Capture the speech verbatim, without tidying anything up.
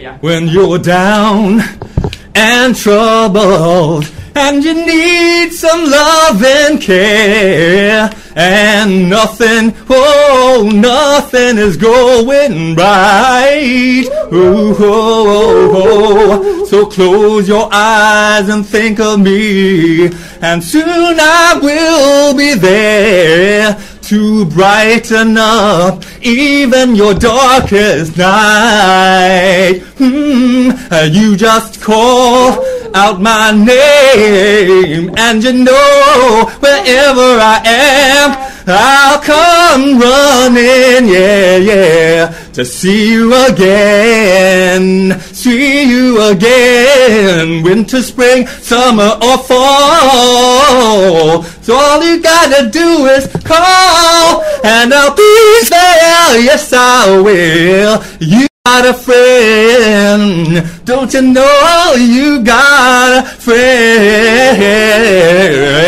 Yeah. When you're down and troubled and you need some love and care and nothing, oh, nothing is going right. Ooh, oh, oh, oh. So close your eyes and think of me, and soon I will be there to brighten up even your darkest night. Hmm, you just call out my name, and you know wherever I am, I'll come running, yeah, yeah, to see you again, see you again, winter, spring, summer, or fall. So all you gotta do is call, and I'll be there, yes I will. You got a friend, don't you know you got a friend?